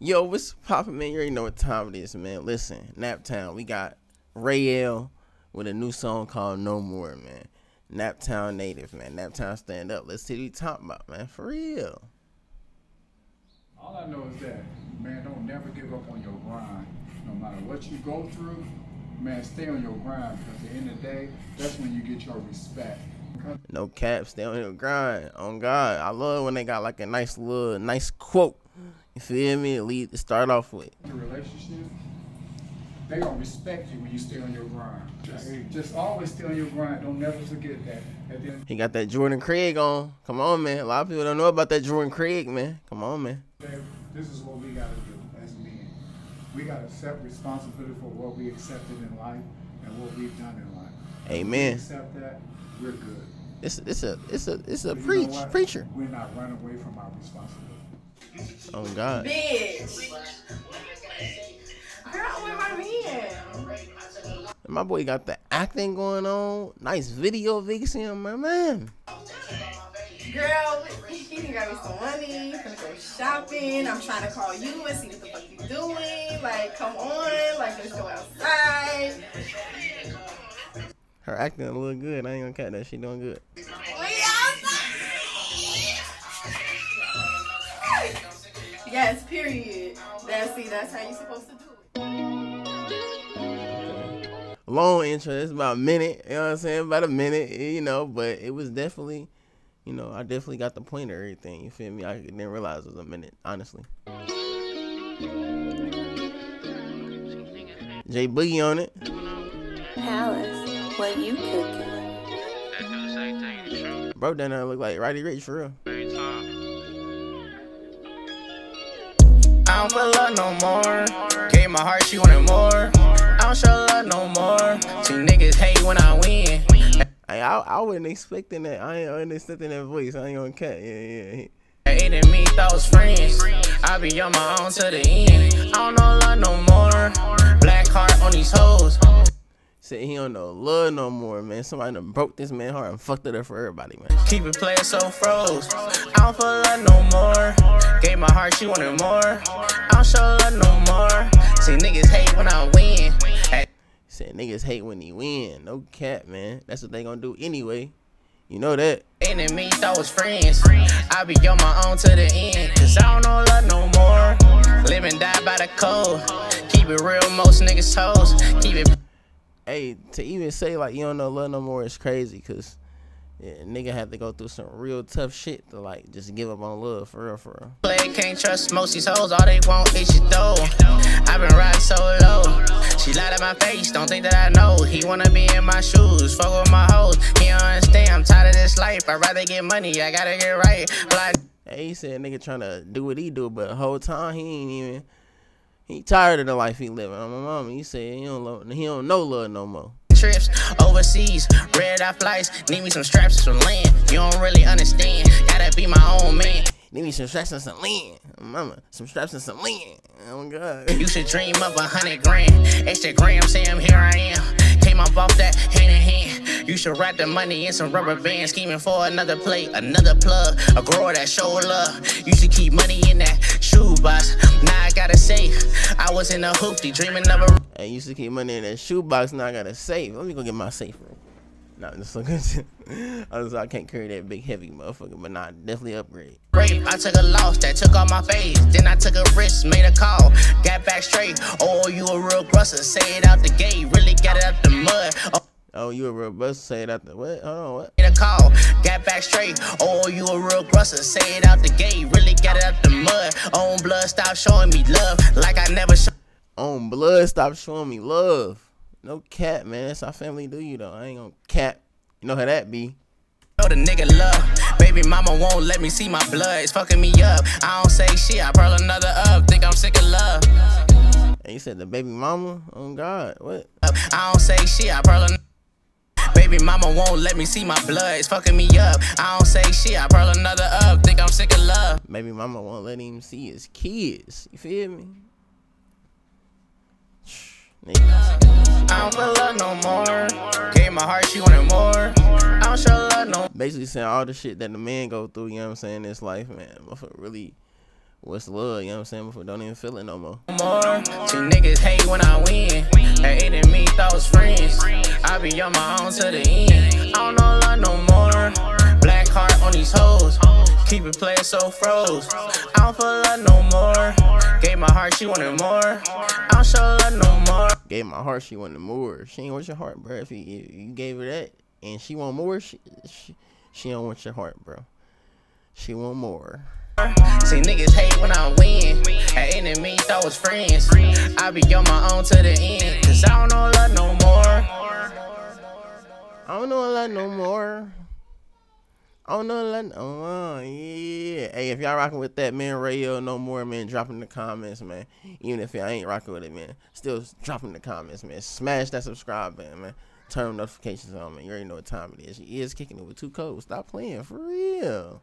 Yo, what's poppin', man? You already know what time it is, man. Listen, Naptown, we got Rayel with a new song called No More, man. Naptown native, man. Naptown stand up. Let's see what we talking about, man. For real. All I know is that, man, don't never give up on your grind. No matter what you go through, man, stay on your grind. Because at the end of the day, that's when you get your respect. No cap, stay on your grind. On God. I love when they got like a nice quote. You feel me? Lead to start off with. Your relationship, they gonna respect you when you stay on your grind. Just always stay on your grind. Don't never forget that. He got that Jordan Craig on. Come on, man. A lot of people don't know about that Jordan Craig, man. Come on, man. This is what we gotta do as men. We gotta accept responsibility for what we accepted in life and what we've done in life. Amen. If we accept that, we're good. It's a preacher. We're not running away from our responsibility. Oh God. Bitch. Girl, where my man? My boy got the acting going on. Nice video vixen, my man. Girl, he done got me some money. I'm gonna go shopping. I'm trying to call you and see what the fuck you doing. Like, come on. Like, let's go outside. Her acting a little good. I ain't gonna cut that. She doing good. Yes, period. That's how you're supposed to do it. Long intro, it's about a minute, you know what I'm saying? About a minute, you know, but it was definitely, you know, I definitely got the point of everything, you feel me? I didn't realize it was a minute, honestly. Jay Boogie on it. Palace, what you cooking? Bro, that don't look like Roddy Rich, for real. I don't feel love no more. Gave my heart, she wanted more. I don't show love no more. See niggas hate when I win. I wasn't expecting that. I ain't expecting that voice. I ain't gonna cut. Yeah. It ain't me, those friends. I be on my own to the end. I don't know love no more. Black heart on these hoes. Said he don't know love no more, man. Somebody done broke this man heart and fucked it up for everybody, man. Keep it playing so froze. I don't feel love no more. Gave my heart, she wanted more. I don't show love no more. See niggas hate when I win. Said niggas hate when he win. No cap, man. That's what they gonna do anyway. You know that. Enemy, those friends. I be on my own to the end. Cause I don't know love no more. Live and die by the code. Keep it real, most niggas hoes. Keep it. Hey, to even say like you don't know love no more is crazy, cause yeah, nigga had to go through some real tough shit to like just give up on love for real. Play can't trust most these hoes, all they want is your dough. I've been riding so low. She lied at my face, don't think that I know. He wanna be in my shoes, fuck with my hoes. He don't understand, I'm tired of this life. I'd rather get money, I gotta get right. Like hey, he said nigga trying to do what he do, but the whole time he ain't even. He tired of the life he living. My mama, he said he don't know love no more. Trips overseas, red eye flights. Need me some straps and some land. You don't really understand. Gotta be my own man. Need me some straps and some land, mama. Some straps and some land. Oh God. You should dream of 100 grand. Extra gram, Sam. Here I am. Came up off that hand in hand. You should wrap the money in some rubber bands. Scheming for another plate, another plug, a grower that show love. You should keep money in that shoe box. Now I gotta say. I was in a hoopty dreaming of a. I used to keep money in that shoebox. Now I got a safe. Let me go get my safe. Nah, I'm just so good. I can't carry that big heavy motherfucker, but nah, definitely upgrade. Rape, I took a loss that took off my face. Then I took a risk, made a call, got back straight. Oh, you a real buster, say it out the gate. Really got it out the mud. Oh, you a real buster, say it out the what? Oh, what? Made a call, got back straight. Oh, you a real buster, say it out the gate. Really got it out the mud. Own blood, stop showing me love like I never showed. Own blood, stop showing me love. No cap, man. That's how family do you though. I ain't gonna cap. You know how that be. Know the nigga love. Baby mama won't let me see my blood. It's fucking me up. I don't say shit. I brought another up. Think I'm sick of love. And you said the baby mama? Oh God, what? I don't say shit. I brought another. Baby mama won't let me see my blood. It's fucking me up. I don't say shit. I brought another up. Think I'm sick of love. Baby mama won't let him see his kids. You feel me? I don't feel love no more. Gave my heart, she wanted more. I don't show love no more. Basically saying all the shit that the man go through, you know what I'm saying, in this life, man. Motherfucker really what's love, you know what I'm saying? Before, don't even feel it no more. Two niggas hate when I win. They hating me, thought was friends. I be on my own to the end. I don't know love no more. Black heart on these hoes. Keep it playing so froze. I don't feel love no more. Gave my heart, she wanted more. I don't show love no more. Gave my heart, she wanted more. She ain't want your heart, bro. If you gave her that and she want more, she don't want your heart, bro. She want more. See niggas hate when I win. At enemy thought was friends. I be on my own to the end. Cause I don't know love no more. I don't know love no more. I don't know love no more. Yeah. Hey, if y'all rocking with that, man, Rayel no more, man, drop in the comments, man. Even if y'all ain't rocking with it, man, still drop in the comments, man. Smash that subscribe button, man. Turn notifications on, man. You already know what time it is. She is kicking it with 2Kold. Stop playing for real.